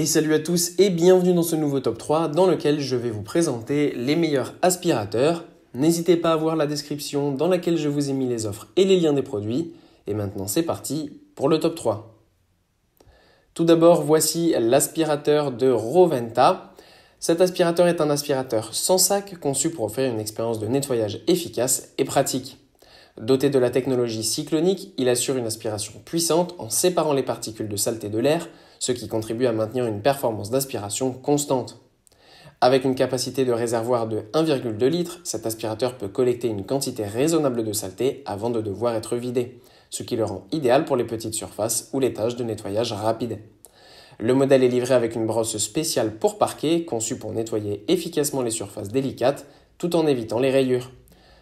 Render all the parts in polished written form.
Et salut à tous et bienvenue dans ce nouveau top 3 dans lequel je vais vous présenter les meilleurs aspirateurs. N'hésitez pas à voir la description dans laquelle je vous ai mis les offres et les liens des produits. Et maintenant c'est parti pour le top 3. Tout d'abord, voici l'aspirateur de Rowenta. Cet aspirateur est un aspirateur sans sac conçu pour offrir une expérience de nettoyage efficace et pratique. Doté de la technologie cyclonique, il assure une aspiration puissante en séparant les particules de saleté de l'air, ce qui contribue à maintenir une performance d'aspiration constante. Avec une capacité de réservoir de 1,2 litres, cet aspirateur peut collecter une quantité raisonnable de saleté avant de devoir être vidé, ce qui le rend idéal pour les petites surfaces ou les tâches de nettoyage rapide. Le modèle est livré avec une brosse spéciale pour parquet, conçue pour nettoyer efficacement les surfaces délicates, tout en évitant les rayures.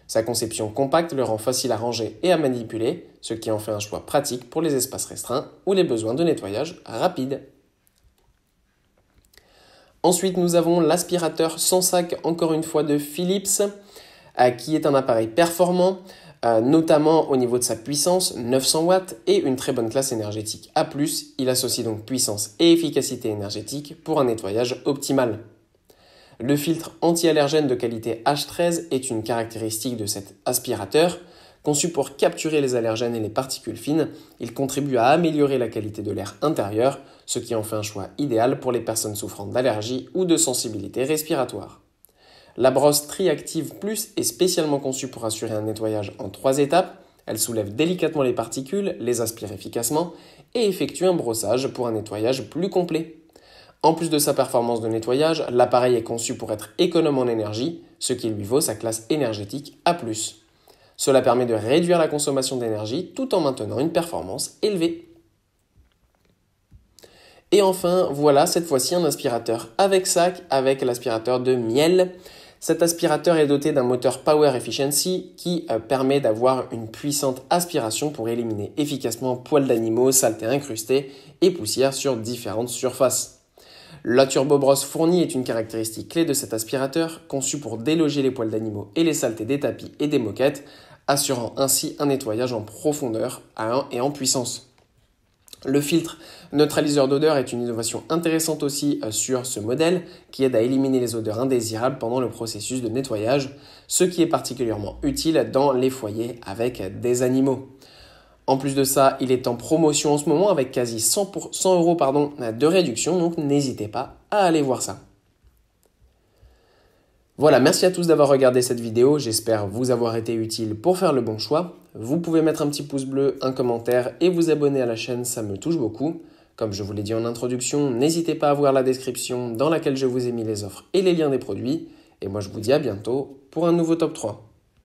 Sa conception compacte le rend facile à ranger et à manipuler, ce qui en fait un choix pratique pour les espaces restreints ou les besoins de nettoyage rapide. Ensuite, nous avons l'aspirateur sans sac, encore une fois de Philips, qui est un appareil performant, notamment au niveau de sa puissance, 900 watts, et une très bonne classe énergétique A+. Il associe donc puissance et efficacité énergétique pour un nettoyage optimal. Le filtre anti-allergène de qualité H13 est une caractéristique de cet aspirateur. Conçu pour capturer les allergènes et les particules fines, il contribue à améliorer la qualité de l'air intérieur, ce qui en fait un choix idéal pour les personnes souffrant d'allergies ou de sensibilité respiratoire. La brosse TriActive+ est spécialement conçue pour assurer un nettoyage en 3 étapes. Elle soulève délicatement les particules, les aspire efficacement et effectue un brossage pour un nettoyage plus complet. En plus de sa performance de nettoyage, l'appareil est conçu pour être économe en énergie, ce qui lui vaut sa classe énergétique A+. Cela permet de réduire la consommation d'énergie tout en maintenant une performance élevée. Et enfin, voilà cette fois-ci un aspirateur avec sac, avec l'aspirateur de Miele. Cet aspirateur est doté d'un moteur Power Efficiency qui permet d'avoir une puissante aspiration pour éliminer efficacement poils d'animaux, saletés incrustées et poussière sur différentes surfaces. La turbobrosse fournie est une caractéristique clé de cet aspirateur, conçu pour déloger les poils d'animaux et les saletés des tapis et des moquettes, assurant ainsi un nettoyage en profondeur et en puissance. Le filtre neutraliseur d'odeur est une innovation intéressante aussi sur ce modèle, qui aide à éliminer les odeurs indésirables pendant le processus de nettoyage, ce qui est particulièrement utile dans les foyers avec des animaux. En plus de ça, il est en promotion en ce moment avec quasi 100 euros de réduction, donc n'hésitez pas à aller voir ça. Voilà, merci à tous d'avoir regardé cette vidéo, j'espère vous avoir été utile pour faire le bon choix. Vous pouvez mettre un petit pouce bleu, un commentaire et vous abonner à la chaîne, ça me touche beaucoup. Comme je vous l'ai dit en introduction, n'hésitez pas à voir la description dans laquelle je vous ai mis les offres et les liens des produits. Et moi je vous dis à bientôt pour un nouveau top 3.